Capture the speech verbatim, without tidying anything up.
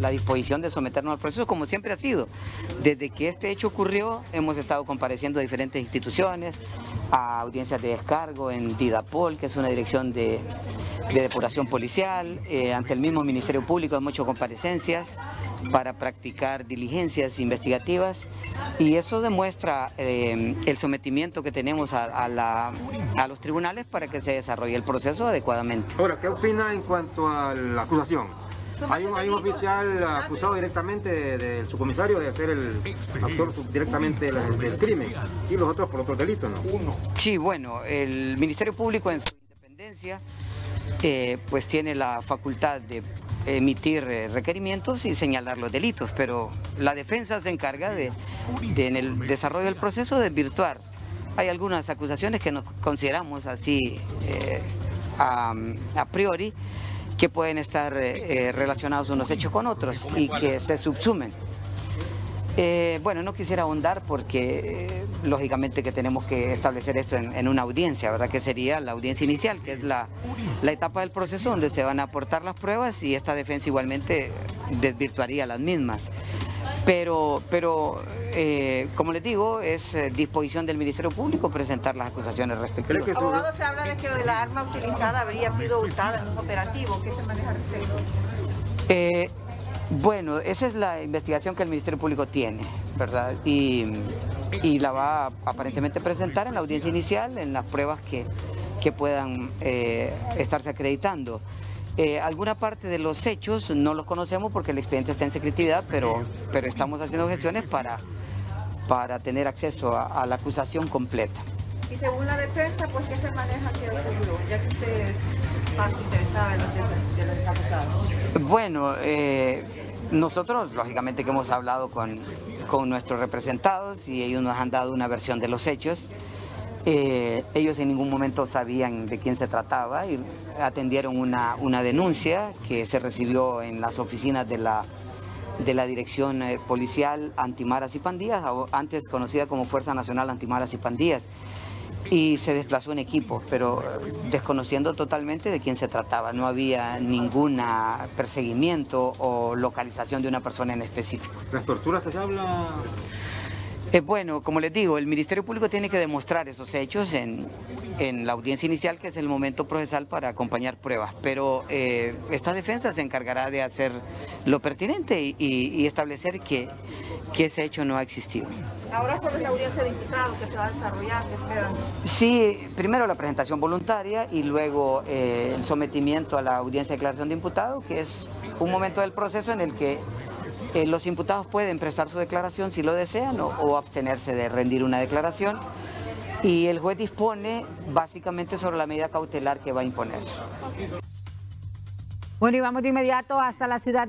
la disposición de someternos al proceso, como siempre ha sido. Desde que este hecho ocurrió, hemos estado compareciendo a diferentes instituciones, a audiencias de descargo en DIDAPOL, que es una dirección de, de depuración policial, eh, ante el mismo Ministerio Público hemos hecho comparecencias para practicar diligencias investigativas, y eso demuestra eh, el sometimiento que tenemos a, a, la, a los tribunales para que se desarrolle el proceso adecuadamente. Ahora, ¿qué opina en cuanto a la acusación? Hay un, hay un oficial acusado directamente de, de su comisario de ser el autor directamente del, del crimen, y los otros por otros delitos, ¿no? Uno. Sí, bueno, el Ministerio Público en su independencia eh, pues tiene la facultad de emitir requerimientos y señalar los delitos, pero la defensa se encarga de, de en el desarrollo del proceso, desvirtuar. Hay algunas acusaciones que nos consideramos así eh, a, a priori, que pueden estar eh, relacionados unos hechos con otros y que se subsumen. Eh, bueno, no quisiera ahondar porque eh, lógicamente que tenemos que establecer esto en, en una audiencia, ¿verdad? Que sería la audiencia inicial, que es la, la etapa del proceso donde se van a aportar las pruebas, y esta defensa igualmente desvirtuaría las mismas. Pero, pero eh, como les digo, es eh, disposición del Ministerio Público presentar las acusaciones respectivas. Abogado, se habla de que la arma utilizada habría sido hurtada en un operativo. ¿Qué se maneja al respecto? Eh, bueno, esa es la investigación que el Ministerio Público tiene, ¿verdad? Y, y la va a, aparentemente presentar en la audiencia inicial, en las pruebas que, que puedan eh, estarse acreditando. Eh, alguna parte de los hechos no los conocemos porque el expediente está en secretividad, pero, pero estamos haciendo gestiones para, para tener acceso a, a la acusación completa. Y según la defensa, pues ¿qué se maneja aquí al futuro? Ya que usted está interesada en los, de, de los acusados. Bueno, eh, nosotros lógicamente que hemos hablado con, con nuestros representados y ellos nos han dado una versión de los hechos. Eh, ellos en ningún momento sabían de quién se trataba y atendieron una, una denuncia que se recibió en las oficinas de la, de la Dirección Policial Antimaras y Pandillas, antes conocida como Fuerza Nacional Antimaras y Pandillas, y se desplazó en equipo, pero desconociendo totalmente de quién se trataba. No había ningún perseguimiento o localización de una persona en específico. ¿Las torturas que se habla? Eh, bueno, como les digo, el Ministerio Público tiene que demostrar esos hechos en, en la audiencia inicial, que es el momento procesal para acompañar pruebas, pero eh, esta defensa se encargará de hacer lo pertinente y, y, y establecer que, que ese hecho no ha existido. Ahora sobre la audiencia de imputado que se va a desarrollar, ¿qué esperan? Sí, primero la presentación voluntaria y luego eh, el sometimiento a la audiencia de declaración de imputado, que es un momento del proceso en el que Eh, los imputados pueden prestar su declaración si lo desean o, o abstenerse de rendir una declaración, y el juez dispone básicamente sobre la medida cautelar que va a imponer. Bueno, y vamos de inmediato hasta la ciudad de